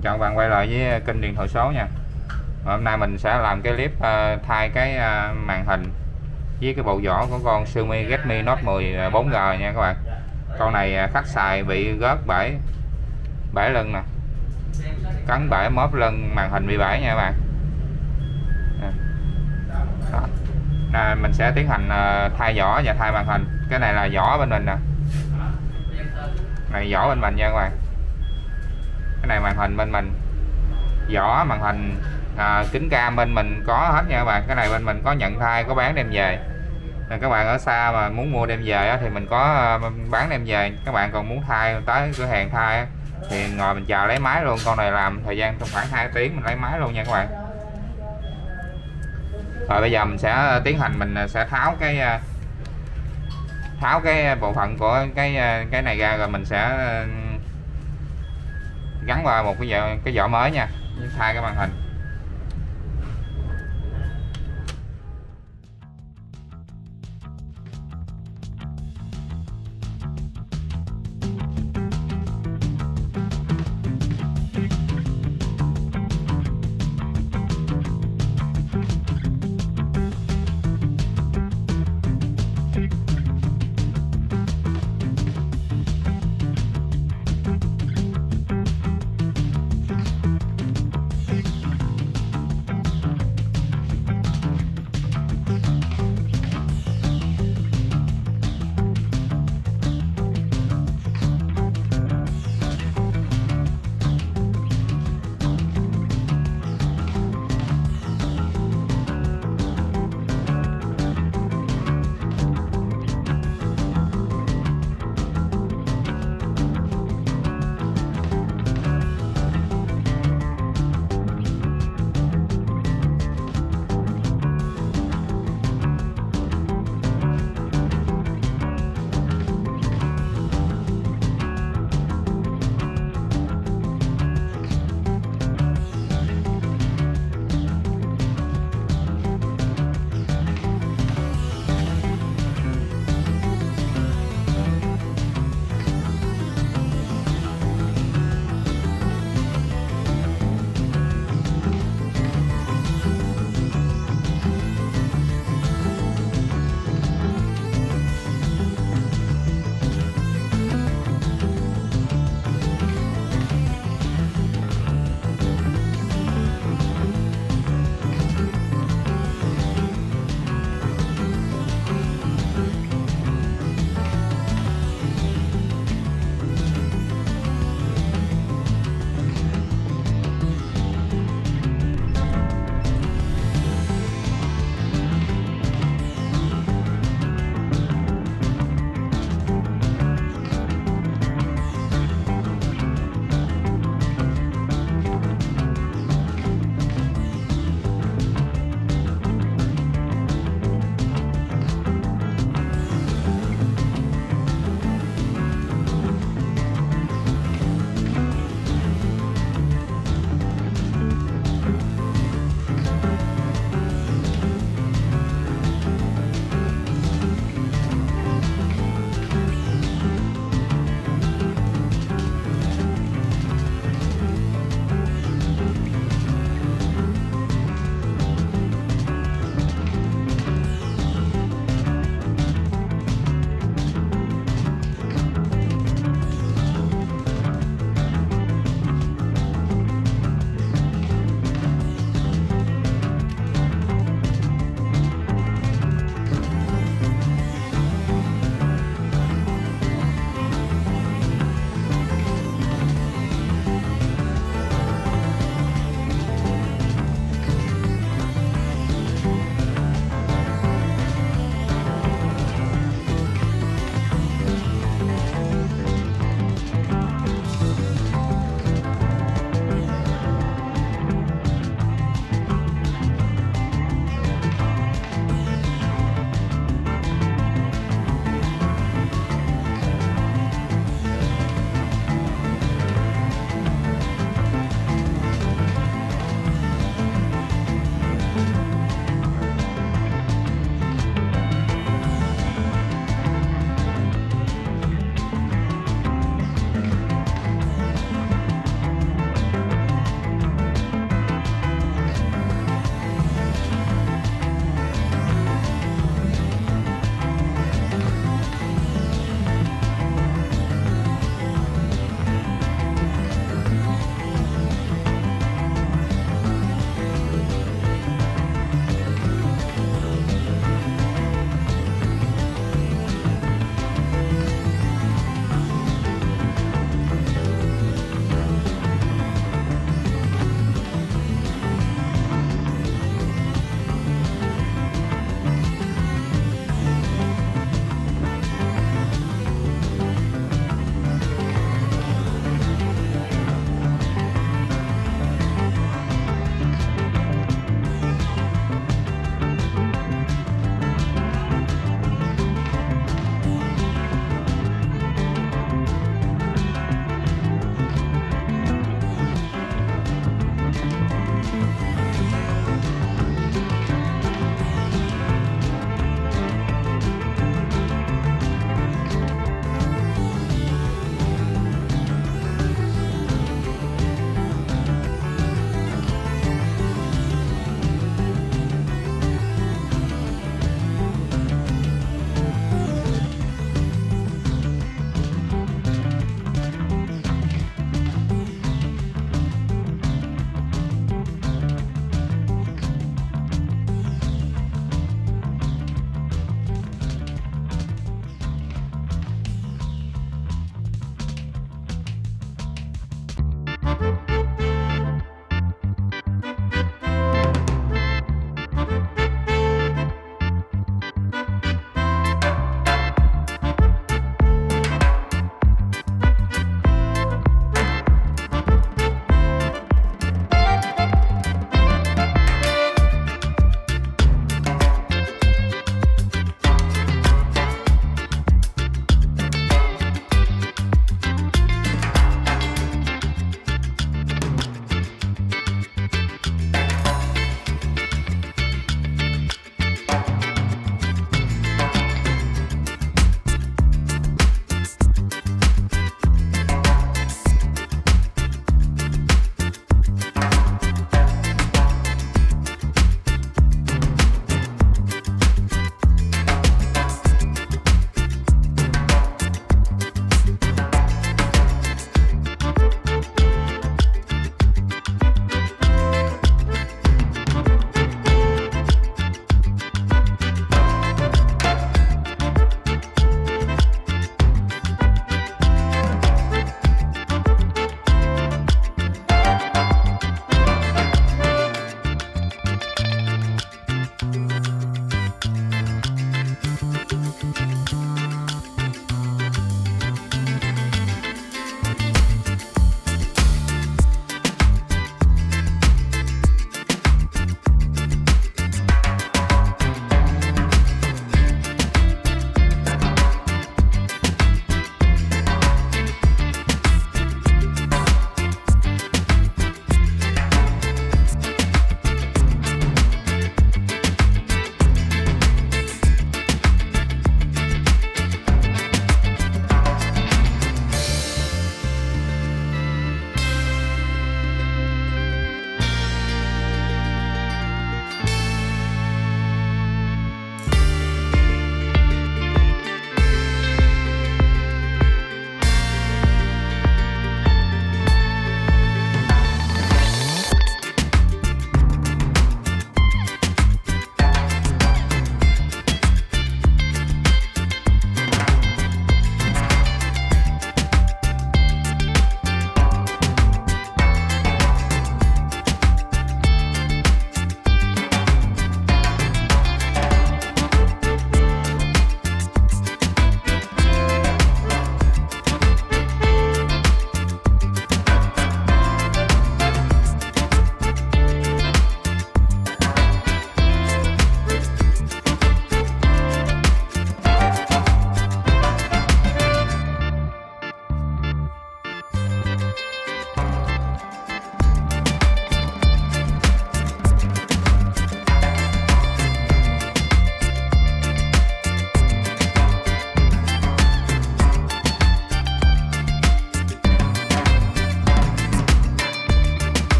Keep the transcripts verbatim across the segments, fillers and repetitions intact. Xin chào các bạn quay lại với kênh Điện Thoại Số nha. Và hôm nay mình sẽ làm cái clip uh, thay cái uh, màn hình với cái bộ vỏ của con Xiaomi Redmi Note mười bốn G nha các bạn. Con này khách xài bị gớt bể bể lưng nè, cắn bể móp lưng, màn hình bị bể nha các bạn. Đó. Này, mình sẽ tiến hành uh, thay vỏ và thay màn hình. Cái này là vỏ bên mình nè, này vỏ bên mình nha các bạn. Cái này màn hình bên mình, vỏ màn hình, à, kính cam bên mình có hết nha các bạn. Cái này bên mình có nhận thay, có bán đem về. Nên các bạn ở xa mà muốn mua đem về thì mình có bán đem về. Các bạn còn muốn thay tới cửa hàng thay thì ngồi mình chờ lấy máy luôn. Con này làm thời gian trong khoảng hai tiếng mình lấy máy luôn nha các bạn. Rồi bây giờ mình sẽ tiến hành, mình sẽ tháo cái tháo cái bộ phận của cái cái này ra, rồi mình sẽ gắn vào một cái vỏ, cái vỏ mới nha, thay cái màn hình.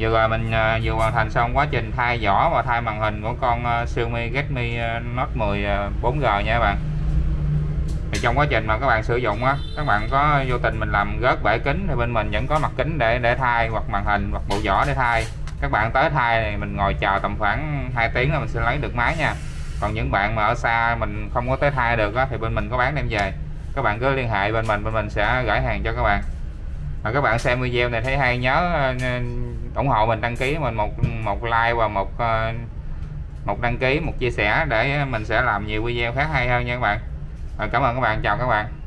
Vừa rồi mình vừa hoàn thành xong quá trình thay vỏ và thay màn hình của con Xiaomi Redmi Note mười bốn G nha các bạn. Thì trong quá trình mà các bạn sử dụng á, các bạn có vô tình mình làm rớt bể kính thì bên mình vẫn có mặt kính để để thay, hoặc màn hình, hoặc bộ vỏ để thay. Các bạn tới thay thì mình ngồi chờ tầm khoảng hai tiếng là mình sẽ lấy được máy nha. Còn những bạn mà ở xa mình không có tới thay được á, thì bên mình có bán đem về. Các bạn cứ liên hệ bên mình, bên mình sẽ gửi hàng cho các bạn. Và các bạn xem video này thấy hay nhớ ủng hộ mình, đăng ký mình một một like và một một đăng ký, một chia sẻ để mình sẽ làm nhiều video khác hay hơn nha các bạn. Rồi, cảm ơn các bạn, chào các bạn.